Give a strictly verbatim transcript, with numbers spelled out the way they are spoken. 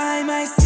try myself.